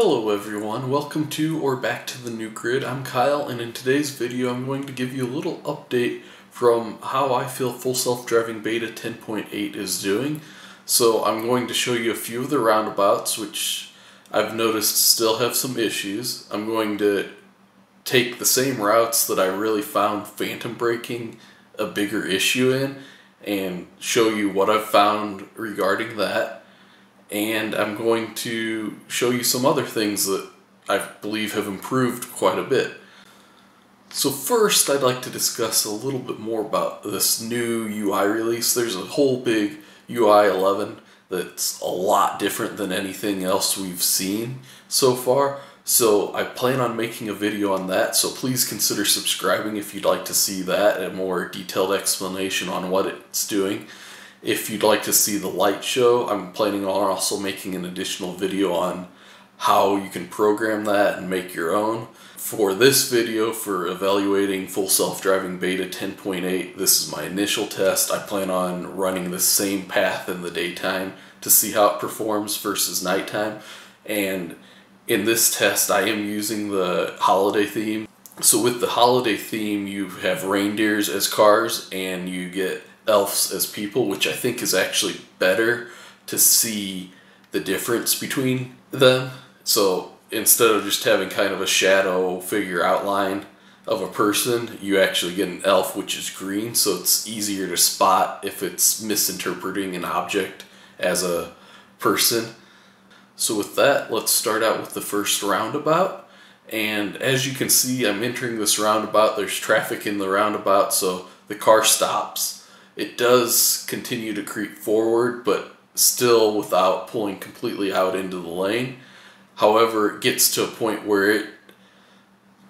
Hello everyone, welcome to or back to The New Grid. I'm Kyle, and in today's video I'm going to give you a little update from how I feel Full Self-Driving beta 10.8 is doing. So I'm going to show you a few of the roundabouts, which I've noticed still have some issues. I'm going to take the same routes that I really found phantom braking a bigger issue in and show you what I've found regarding that. And I'm going to show you some other things that I believe have improved quite a bit. So first, I'd like to discuss a little bit more about this new UI release. There's a whole big UI 11 that's a lot different than anything else we've seen so far. So I plan on making a video on that, so please consider subscribing if you'd like to see that, a more detailed explanation on what it's doing. If you'd like to see the light show, I'm planning on also making an additional video on how you can program that and make your own. For this video, for evaluating Full Self-Driving beta 10.8, this is my initial test. I plan on running the same path in the daytime to see how it performs versus nighttime. And in this test, I am using the holiday theme. So with the holiday theme, you have reindeers as cars and you get elves as people, which I think is actually better to see the difference between them. So instead of just having kind of a shadow figure outline of a person, you actually get an elf, which is green, so it's easier to spot if it's misinterpreting an object as a person. So with that, let's start out with the first roundabout. And as you can see, I'm entering this roundabout. There's traffic in the roundabout, so the car stops. It does continue to creep forward, but still without pulling completely out into the lane. However, it gets to a point where it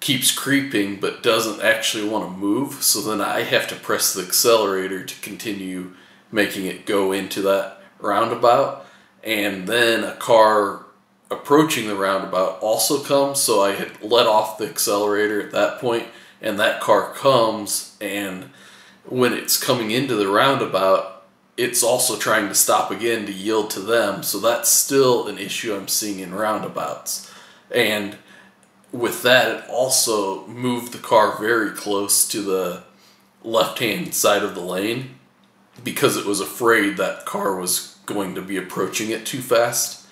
keeps creeping but doesn't actually want to move, so then I have to press the accelerator to continue making it go into that roundabout. And then a car approaching the roundabout also comes, so I had let off the accelerator at that point, and that car comes, and when it's coming into the roundabout, it's also trying to stop again to yield to them, so that's still an issue I'm seeing in roundabouts. And with that, it also moved the car very close to the left-hand side of the lane because it was afraid that car was going to be approaching it too fast.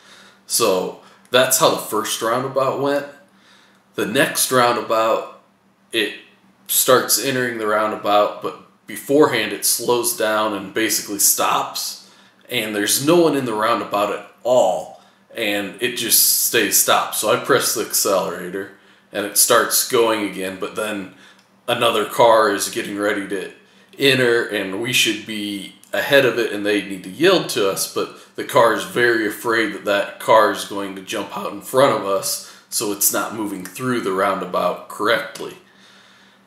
So that's how the first roundabout went. The next roundabout, it starts entering the roundabout, but beforehand it slows down and basically stops, and there's no one in the roundabout at all, and it just stays stopped. So I press the accelerator and it starts going again, but then another car is getting ready to enter and we should be ahead of it and they need to yield to us, but the car is very afraid that that car is going to jump out in front of us, so it's not moving through the roundabout correctly.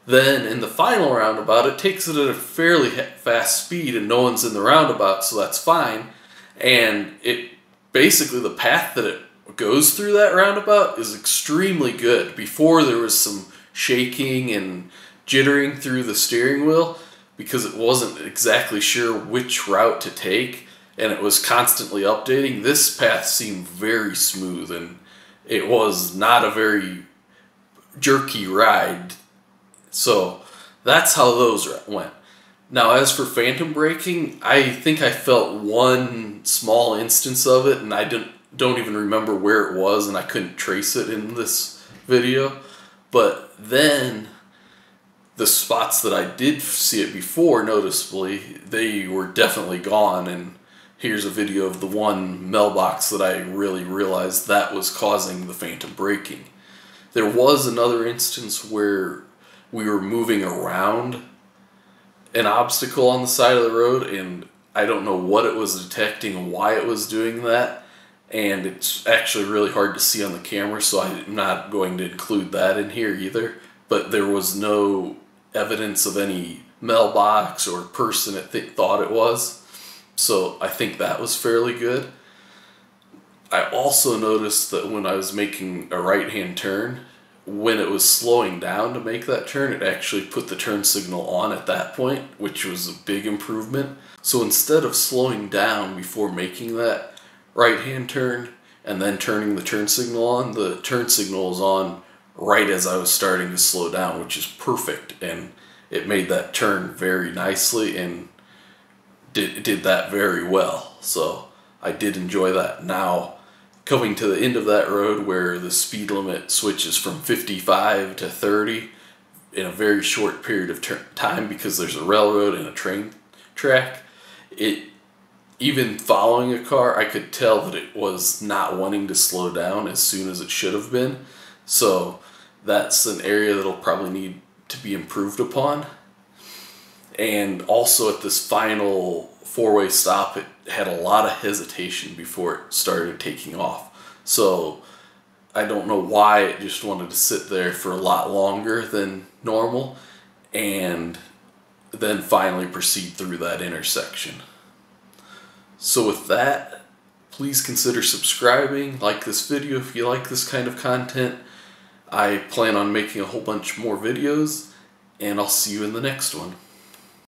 Then in the final roundabout, it takes it at a fairly fast speed and no one's in the roundabout, so that's fine. And it basically, the path that it goes through that roundabout is extremely good. Before, there was some shaking and jittering through the steering wheel because it wasn't exactly sure which route to take and it was constantly updating. This path seemed very smooth and it was not a very jerky ride. So that's how those went. Now, as for phantom braking, I think I felt one small instance of it, and I don't even remember where it was, and I couldn't trace it in this video. But then the spots that I did see it before noticeably, they were definitely gone, and here's a video of the one mailbox that I really realized that was causing the phantom braking. There was another instance where we were moving around an obstacle on the side of the road, and I don't know what it was detecting and why it was doing that, and it's actually really hard to see on the camera, so I'm not going to include that in here either. But there was no evidence of any mailbox or person it thought it was, so I think that was fairly good. I also noticed that when I was making a right-hand turn, when it was slowing down to make that turn, it actually put the turn signal on at that point, which was a big improvement. So instead of slowing down before making that right-hand turn, and then turning the turn signal on. The turn signal is on right as I was starting to slow down, which is perfect, and it made that turn very nicely and did that very well. So I did enjoy that. Now, coming to the end of that road where the speed limit switches from 55 to 30 in a very short period of time because there's a railroad and a train track, even following a car, I could tell that it was not wanting to slow down as soon as it should have been. So that's an area that'll probably need to be improved upon. And also at this final four-way stop, it had a lot of hesitation before it started taking off. So I don't know why it just wanted to sit there for a lot longer than normal and then finally proceed through that intersection. So with that, please consider subscribing, like this video if you like this kind of content. I plan on making a whole bunch more videos, and I'll see you in the next one.